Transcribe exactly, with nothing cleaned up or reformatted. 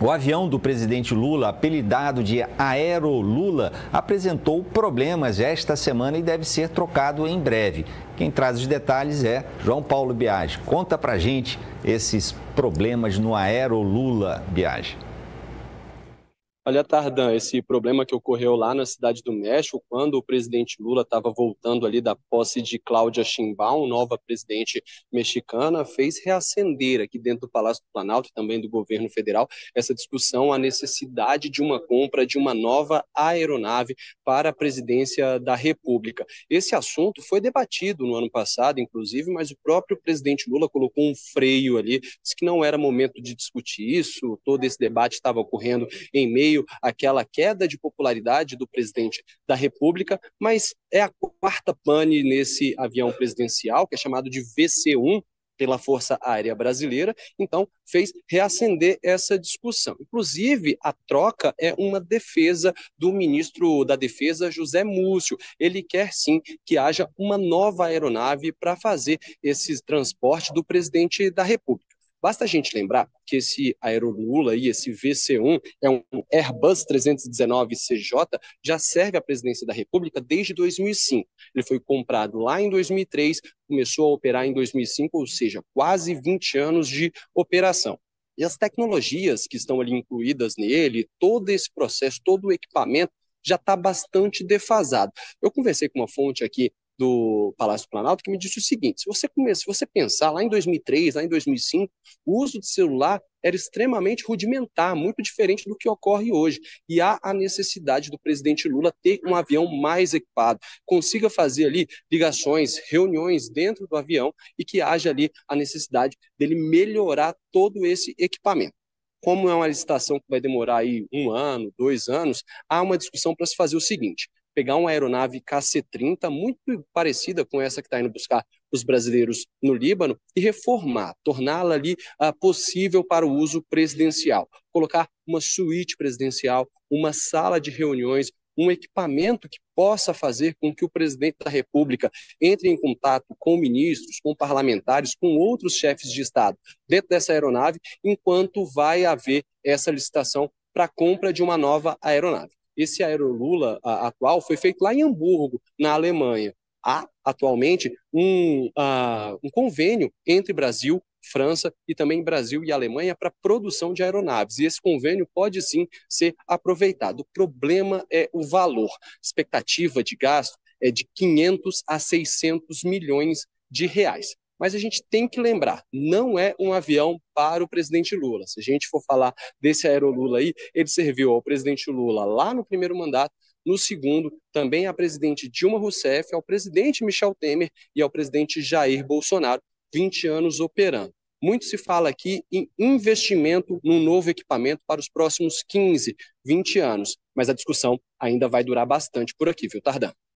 O avião do presidente Lula, apelidado de Aerolula, apresentou problemas esta semana e deve ser trocado em breve. Quem traz os detalhes é João Paulo Biagi. Conta pra gente esses problemas no Aerolula, Biagi. Olha, Tardan, esse problema que ocorreu lá na Cidade do México, quando o presidente Lula estava voltando ali da posse de Cláudia Sheinbaum, nova presidente mexicana, fez reacender aqui dentro do Palácio do Planalto e também do governo federal essa discussão, a necessidade de uma compra de uma nova aeronave para a presidência da República. Esse assunto foi debatido no ano passado, inclusive, mas o próprio presidente Lula colocou um freio ali, disse que não era momento de discutir isso, todo esse debate estava ocorrendo em meio aquela queda de popularidade do presidente da República, mas é a quarta pane nesse avião presidencial, que é chamado de V C um, pela Força Aérea Brasileira, então fez reacender essa discussão. Inclusive, a troca é uma defesa do ministro da Defesa, José Múcio. Ele quer, sim, que haja uma nova aeronave para fazer esse transporte do presidente da República. Basta a gente lembrar que esse Aerolula e esse V C um é um Airbus trezentos e dezenove C J, já serve à presidência da República desde dois mil e cinco. Ele foi comprado lá em dois mil e três, começou a operar em dois mil e cinco, ou seja, quase vinte anos de operação. E as tecnologias que estão ali incluídas nele, todo esse processo, todo o equipamento, já está bastante defasado. Eu conversei com uma fonte aqui do Palácio do Planalto, que me disse o seguinte: se você, se você pensar lá em dois mil e três, lá em dois mil e cinco, o uso de celular era extremamente rudimentar, muito diferente do que ocorre hoje. E há a necessidade do presidente Lula ter um avião mais equipado, consiga fazer ali ligações, reuniões dentro do avião e que haja ali a necessidade dele melhorar todo esse equipamento. Como é uma licitação que vai demorar aí um ano, dois anos, há uma discussão para se fazer o seguinte: pegar uma aeronave K C trinta, muito parecida com essa que está indo buscar os brasileiros no Líbano, e reformar, torná-la ali uh, possível para o uso presidencial. Colocar uma suíte presidencial, uma sala de reuniões, um equipamento que possa fazer com que o presidente da República entre em contato com ministros, com parlamentares, com outros chefes de Estado dentro dessa aeronave, enquanto vai haver essa licitação para a compra de uma nova aeronave. Esse Aerolula atual foi feito lá em Hamburgo, na Alemanha. Há, atualmente, um, uh, um convênio entre Brasil, França e também Brasil e Alemanha para produção de aeronaves. E esse convênio pode, sim, ser aproveitado. O problema é o valor. Expectativa de gasto é de quinhentos a seiscentos milhões de reais. Mas a gente tem que lembrar, não é um avião para o presidente Lula. Se a gente for falar desse Aerolula aí, ele serviu ao presidente Lula lá no primeiro mandato, no segundo, também à presidente Dilma Rousseff, ao presidente Michel Temer e ao presidente Jair Bolsonaro, vinte anos operando. Muito se fala aqui em investimento num novo equipamento para os próximos quinze, vinte anos, mas a discussão ainda vai durar bastante por aqui, viu, Tardan?